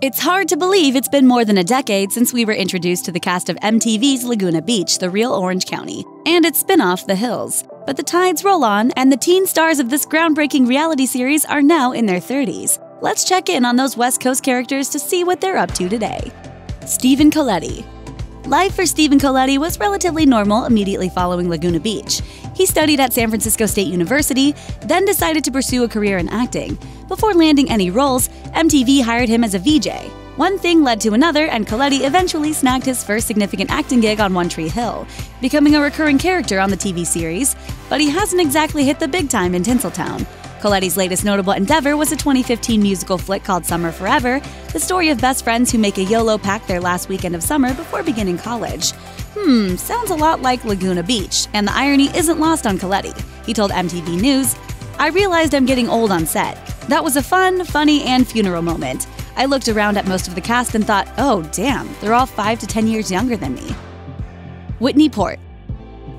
It's hard to believe it's been more than a decade since we were introduced to the cast of MTV's Laguna Beach, the real Orange County, and its spin-off, The Hills. But the tides roll on, and the teen stars of this groundbreaking reality series are now in their 30s. Let's check in on those West Coast characters to see what they're up to today. Stephen Colletti. Life for Stephen Colletti was relatively normal immediately following Laguna Beach. He studied at San Francisco State University, then decided to pursue a career in acting. Before landing any roles, MTV hired him as a VJ. One thing led to another, and Colletti eventually snagged his first significant acting gig on One Tree Hill, becoming a recurring character on the TV series, but he hasn't exactly hit the big time in Tinseltown. Colletti's latest notable endeavor was a 2015 musical flick called Summer Forever, the story of best friends who make a YOLO pact their last weekend of summer before beginning college. Sounds a lot like Laguna Beach, and the irony isn't lost on Colletti. He told MTV News, "I realized I'm getting old on set. That was a fun, funny, and funeral moment. I looked around at most of the cast and thought, oh damn, they're all 5 to 10 years younger than me." Whitney Port.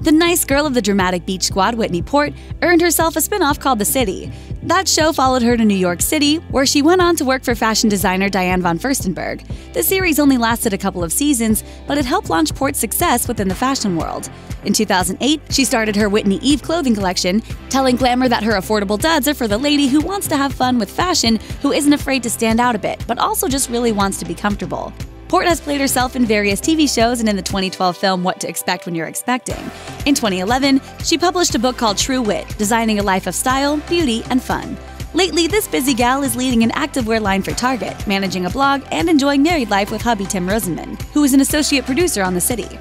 The nice girl of the dramatic beach squad, Whitney Port, earned herself a spin-off called The City. That show followed her to New York City, where she went on to work for fashion designer Diane von Furstenberg. The series only lasted a couple of seasons, but it helped launch Port's success within the fashion world. In 2008, she started her Whitney Eve clothing collection, telling Glamour that her affordable duds are for the lady who wants to have fun with fashion, who isn't afraid to stand out a bit, but also just really wants to be comfortable. Port has played herself in various TV shows and in the 2012 film What to Expect When You're Expecting. In 2011, she published a book called True Wit, designing a life of style, beauty, and fun. Lately, this busy gal is leading an activewear line for Target, managing a blog, and enjoying married life with hubby Tim Rosenman, who is an associate producer on The City.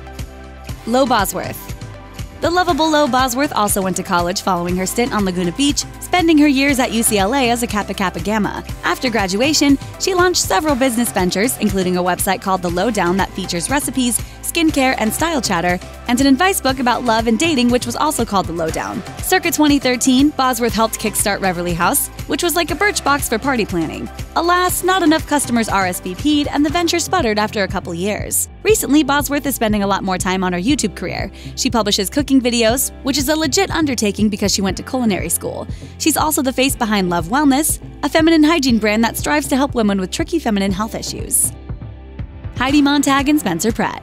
Lo Bosworth. The lovable Lo Bosworth also went to college following her stint on Laguna Beach, spending her years at UCLA as a Kappa Kappa Gamma. After graduation, she launched several business ventures, including a website called The Lowdown that features recipes, skincare, and style chatter, and an advice book about love and dating which was also called The Lowdown. Circa 2013, Bosworth helped kickstart Reverley House, which was like a Birchbox for party planning. Alas, not enough customers RSVP'd, and the venture sputtered after a couple years. Recently, Bosworth is spending a lot more time on her YouTube career. She publishes cooking videos, which is a legit undertaking because she went to culinary school. She's also the face behind Love Wellness, a feminine hygiene brand that strives to help women with tricky feminine health issues. Heidi Montag and Spencer Pratt.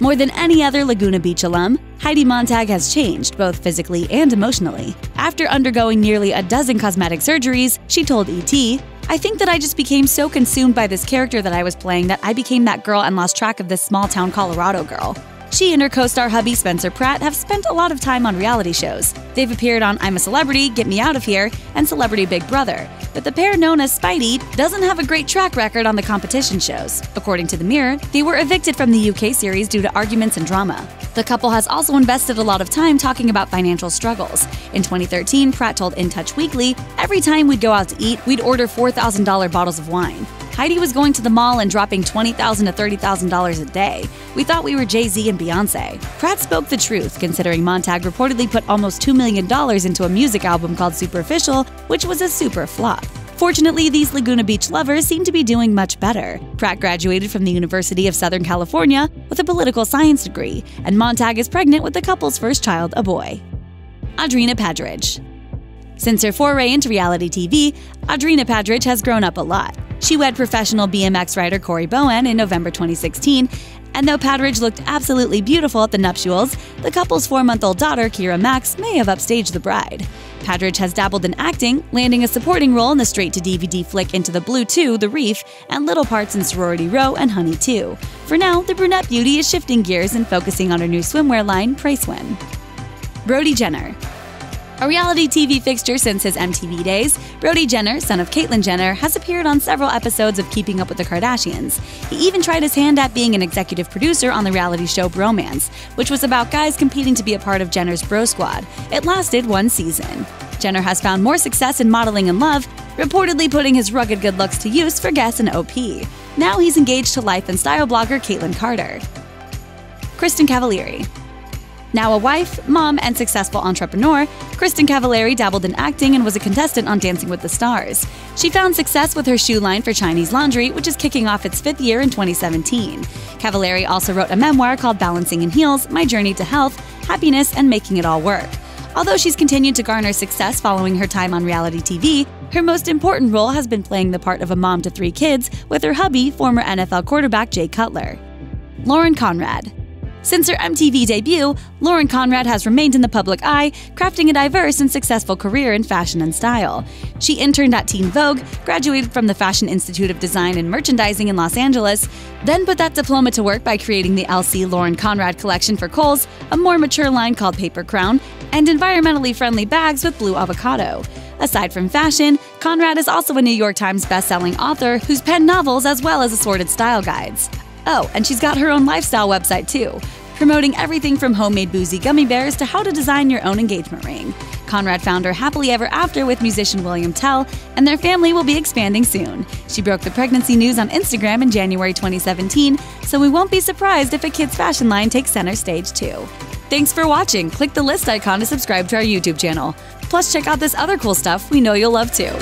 More than any other Laguna Beach alum, Heidi Montag has changed, both physically and emotionally. After undergoing nearly a dozen cosmetic surgeries, she told ET, "I think that I just became so consumed by this character that I was playing that I became that girl and lost track of this small-town Colorado girl." She and her co-star hubby Spencer Pratt have spent a lot of time on reality shows. They've appeared on I'm a Celebrity, Get Me Out of Here, and Celebrity Big Brother. But the pair, known as Spidi, doesn't have a great track record on the competition shows. According to The Mirror, they were evicted from the UK series due to arguments and drama. The couple has also invested a lot of time talking about financial struggles. In 2013, Pratt told In Touch Weekly, "Every time we'd go out to eat, we'd order $4,000 bottles of wine. Heidi was going to the mall and dropping $20,000 to $30,000 a day. We thought we were Jay-Z and Beyonce." Pratt spoke the truth, considering Montag reportedly put almost $2 million into a music album called Superficial, which was a super flop. Fortunately, these Laguna Beach lovers seem to be doing much better. Pratt graduated from the University of Southern California with a political science degree, and Montag is pregnant with the couple's first child, a boy. Audrina Patridge. Since her foray into reality TV, Audrina Patridge has grown up a lot. She wed professional BMX rider Corey Bowen in November 2016, and though Patridge looked absolutely beautiful at the nuptials, the couple's 4-month-old daughter, Kira Max, may have upstaged the bride. Patridge has dabbled in acting, landing a supporting role in the straight-to-DVD flick Into the Blue 2, The Reef, and little parts in Sorority Row and Honey 2. For now, the brunette beauty is shifting gears and focusing on her new swimwear line, Pray Swim. Brody Jenner. A reality TV fixture since his MTV days, Brody Jenner, son of Caitlyn Jenner, has appeared on several episodes of Keeping Up with the Kardashians. He even tried his hand at being an executive producer on the reality show Bromance, which was about guys competing to be a part of Jenner's bro squad. It lasted 1 season. Jenner has found more success in modeling and love, reportedly putting his rugged good looks to use for Guess and OP. Now he's engaged to life and style blogger Caitlin Carter. Kristin Cavallari. Now a wife, mom, and successful entrepreneur, Kristin Cavallari dabbled in acting and was a contestant on Dancing with the Stars. She found success with her shoe line for Chinese Laundry, which is kicking off its 5th year in 2017. Cavallari also wrote a memoir called Balancing in Heels, My Journey to Health, Happiness, and Making It All Work. Although she's continued to garner success following her time on reality TV, Her most important role has been playing the part of a mom to 3 kids with her hubby, former NFL quarterback Jay Cutler. Lauren Conrad. Since her MTV debut, Lauren Conrad has remained in the public eye, crafting a diverse and successful career in fashion and style. She interned at Teen Vogue, graduated from the Fashion Institute of Design and Merchandising in Los Angeles, then put that diploma to work by creating the LC Lauren Conrad collection for Kohl's, a more mature line called Paper Crown, and environmentally friendly bags with blue avocado. Aside from fashion, Conrad is also a New York Times bestselling author who's penned novels as well as assorted style guides. Oh, and she's got her own lifestyle website too, promoting everything from homemade boozy gummy bears to how to design your own engagement ring. Conrad found her happily ever after with musician William Tell, and their family will be expanding soon. She broke the pregnancy news on Instagram in January 2017, so we won't be surprised if a kid's fashion line takes center stage too. Thanks for watching! Click the list icon to subscribe to our YouTube channel. Plus, check out this other cool stuff we know you'll love too.